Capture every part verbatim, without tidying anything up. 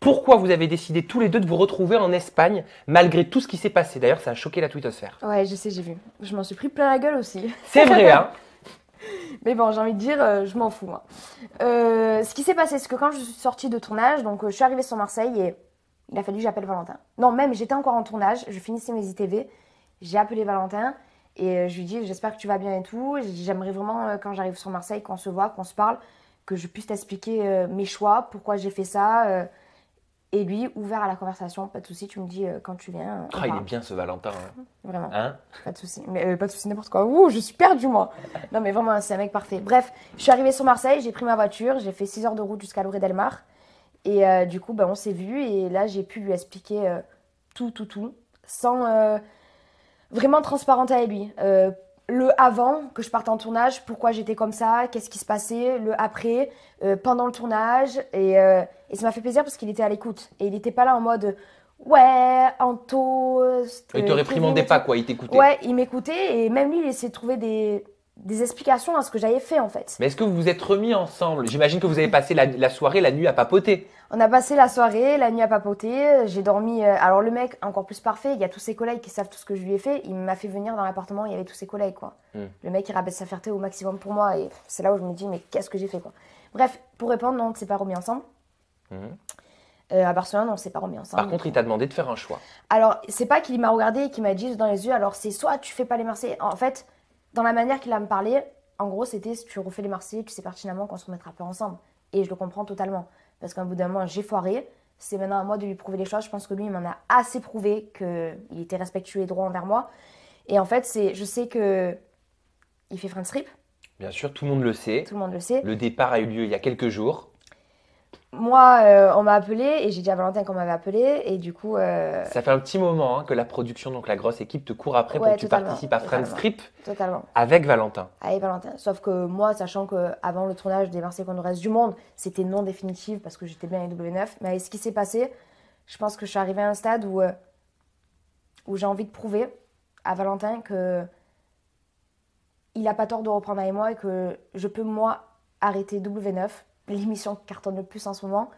Pourquoi vous avez décidé tous les deux de vous retrouver en Espagne malgré tout ce qui s'est passé? D'ailleurs, ça a choqué la Twittosphère. Ouais, je sais, j'ai vu. Je m'en suis pris plein la gueule aussi. C'est vrai, hein. Mais bon, j'ai envie de dire, euh, je m'en fous, moi. Euh, ce qui s'est passé, c'est que quand je suis sortie de tournage, donc euh, je suis arrivée sur Marseille et il a fallu que j'appelle Valentin. Non, même, j'étais encore en tournage, je finissais mes I T V, j'ai appelé Valentin et euh, je lui ai dit, j'espère que tu vas bien et tout. J'aimerais vraiment, euh, quand j'arrive sur Marseille, qu'on se voit, qu'on se parle, que je puisse t'expliquer euh, mes choix, pourquoi j'ai fait ça. Euh, Et lui, ouvert à la conversation, pas de souci. Tu me dis euh, quand tu viens. Euh, oh, il est bien ce Valentin. Hein. Vraiment. Hein, pas de souci. Mais euh, pas de souci n'importe quoi. Ouh, je suis perdue moi. Non mais vraiment, c'est un mec parfait. Bref, je suis arrivée sur Marseille, j'ai pris ma voiture, j'ai fait six heures de route jusqu'à Louré-Delmar. Et euh, du coup, bah, on s'est vus et là, j'ai pu lui expliquer euh, tout, tout, tout, sans euh, vraiment transparente avec lui. Euh, Le avant que je parte en tournage, pourquoi j'étais comme ça, qu'est-ce qui se passait, le après, euh, pendant le tournage. Et, euh, et ça m'a fait plaisir parce qu'il était à l'écoute. Et il n'était pas là en mode « ouais, Anto… Euh, » Il te réprimandait pas quoi, il t'écoutait. Ouais, il m'écoutait et même lui, il essayait de trouver des, des explications à ce que j'avais fait en fait. Mais est-ce que vous vous êtes remis ensemble? J'imagine que vous avez passé la, la soirée, la nuit à papoter. On a passé la soirée, la nuit à papoter. J'ai dormi… Euh, alors le mec, encore plus parfait, il y a tous ses collègues qui savent tout ce que je lui ai fait. Il m'a fait venir dans l'appartement, il y avait tous ses collègues quoi. Mmh. Le mec, il rabaisse sa fierté au maximum pour moi et c'est là où je me dis mais qu'est-ce que j'ai fait quoi. Bref, pour répondre, non, on ne s'est pas remis ensemble. Mmh. Euh, à Barcelone, on ne s'est pas remis ensemble. Par contre, il t'a demandé de faire un choix. Alors, c'est pas qu'il m'a regardé et qu'il m'a dit dans les yeux, alors c'est soit tu fais pas les Marseillais. En fait, dans la manière qu'il a me parlé, en gros, c'était si tu refais les Marseillais, tu sais pertinemment qu'on se remettra pas ensemble. Et je le comprends totalement. Parce qu'à bout d'un moment, j'ai foiré. C'est maintenant à moi de lui prouver les choses. Je pense que lui, il m'en a assez prouvé qu'il était respectueux et droit envers moi. Et en fait, je sais qu'il fait Friends Trip. Bien sûr, tout le monde le sait. Tout le monde le sait. Le départ a eu lieu il y a quelques jours. Moi, euh, on m'a appelé et j'ai dit à Valentin qu'on m'avait appelé. Et du coup… Euh... Ça fait un petit moment hein, que la production, donc la grosse équipe, te court après ouais, pour que tu participes à Friends Trip avec Valentin. Avec Valentin. Sauf que moi, sachant qu'avant le tournage des Marseillais qu'on nous reste du monde, c'était non définitif parce que j'étais bien avec W neuf. Mais avec ce qui s'est passé, je pense que je suis arrivée à un stade où, euh, où j'ai envie de prouver à Valentin qu'il n'a pas tort de reprendre avec moi et que je peux, moi, arrêter W neuf. L'émission qui cartonne le plus en ce moment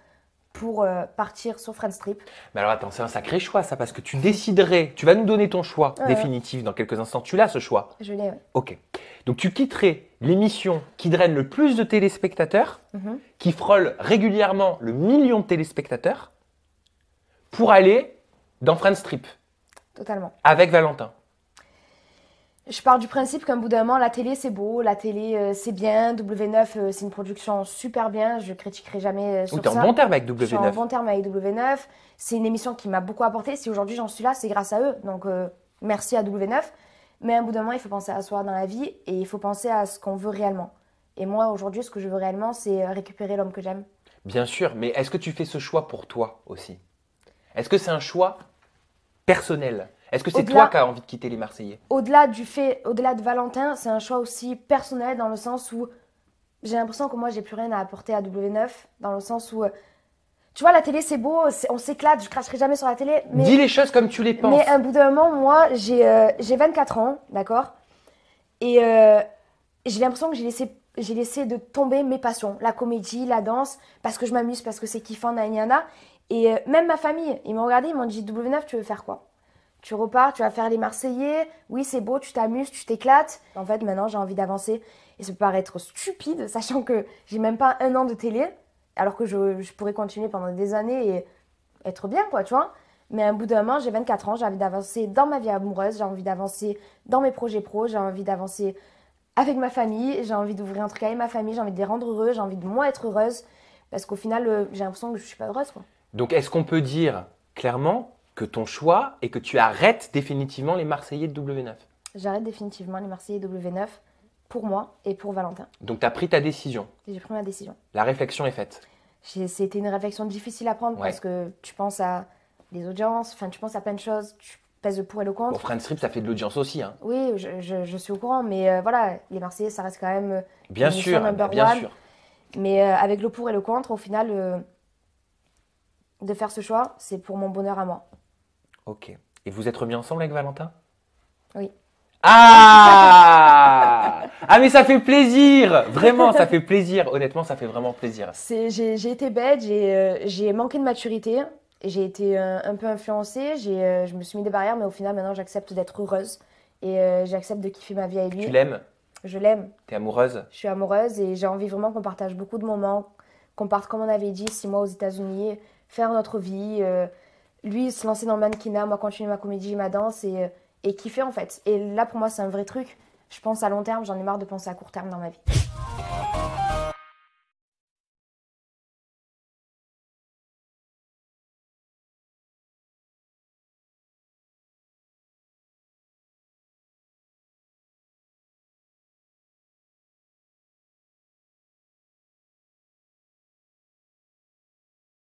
pour euh, partir sur Friends Trip. Mais alors attends, c'est un sacré choix ça parce que tu déciderais, tu vas nous donner ton choix ouais, définitif ouais. dans quelques instants. Tu l'as ce choix? Je l'ai, oui. Ok. Donc tu quitterais l'émission qui draine le plus de téléspectateurs, mm-hmm. qui frôle régulièrement le million de téléspectateurs pour aller dans Friends Trip. Totalement. Avec Valentin. Je pars du principe qu'un bout d'un moment, la télé c'est beau, la télé euh, c'est bien, W neuf euh, c'est une production super bien, je critiquerai jamais euh, sur oui, ça. Tu es en bon terme avec W neuf. Je suis en bon terme avec W neuf, c'est une émission qui m'a beaucoup apporté, si aujourd'hui j'en suis là, c'est grâce à eux, donc euh, merci à W neuf. Mais un bout d'un moment, il faut penser à soi dans la vie et il faut penser à ce qu'on veut réellement. Et moi aujourd'hui, ce que je veux réellement, c'est récupérer l'homme que j'aime. Bien sûr, mais est-ce que tu fais ce choix pour toi aussi? Est-ce que c'est un choix personnel? Est-ce que c'est toi qui as envie de quitter les Marseillais? Au-delà du fait, au-delà de Valentin, c'est un choix aussi personnel dans le sens où j'ai l'impression que moi, j'ai plus rien à apporter à W neuf. Dans le sens où, tu vois, la télé, c'est beau, on s'éclate, je cracherai jamais sur la télé. Mais, dis les choses comme tu les penses. Mais à un bout d'un moment, moi, j'ai euh, vingt-quatre ans, d'accord? Et euh, j'ai l'impression que j'ai laissé, j'ai laissé de tomber mes passions, la comédie, la danse, parce que je m'amuse, parce que c'est kiffant, nanana. Et euh, même ma famille, ils m'ont regardé, ils m'ont dit, W neuf, tu veux faire quoi? Tu repars, tu vas faire les Marseillais, oui c'est beau, tu t'amuses, tu t'éclates. En fait maintenant j'ai envie d'avancer et ça peut paraître stupide, sachant que j'ai même pas un an de télé, alors que je, je pourrais continuer pendant des années et être bien quoi, tu vois. Mais à un bout d'un moment, j'ai vingt-quatre ans, j'ai envie d'avancer dans ma vie amoureuse, j'ai envie d'avancer dans mes projets pro, j'ai envie d'avancer avec ma famille, j'ai envie d'ouvrir un truc avec ma famille, j'ai envie de les rendre heureux, j'ai envie de moi être heureuse, parce qu'au final j'ai l'impression que je suis pas heureuse quoi. Donc est-ce qu'on peut dire clairement que ton choix et que tu arrêtes définitivement les Marseillais de W neuf? J'arrête définitivement les Marseillais de W neuf pour moi et pour Valentin. Donc tu as pris ta décision? J'ai pris ma décision. La réflexion est faite? C'était une réflexion difficile à prendre ouais. parce que tu penses à les audiences, enfin tu penses à plein de choses, tu pèses le pour et le contre. Bon, Friends Trip, ça fait de l'audience aussi. Hein. Oui, je, je, je suis au courant, mais euh, voilà, les Marseillais, ça reste quand même bien sûr, number bien one, sûr. Mais euh, avec le pour et le contre, au final, euh, de faire ce choix, c'est pour mon bonheur à moi. Ok. Et vous êtes remis ensemble avec Valentin? Oui. Ah, ah mais ça fait plaisir. Vraiment, ça fait plaisir. Honnêtement, ça fait vraiment plaisir. J'ai été bête, j'ai euh, manqué de maturité. J'ai été euh, un peu influencée, euh, je me suis mis des barrières, mais au final, maintenant, j'accepte d'être heureuse. Et euh, j'accepte de kiffer ma vie avec lui. Tu l'aimes? Je l'aime. T'es amoureuse? Je suis amoureuse et j'ai envie vraiment qu'on partage beaucoup de moments, qu'on parte, comme on avait dit, six mois aux États-Unis, faire notre vie. Euh, lui, se lancer dans le mannequinat, moi, continuer ma comédie, ma danse et, et kiffer, en fait. Et là, pour moi, c'est un vrai truc. Je pense à long terme, j'en ai marre de penser à court terme dans ma vie.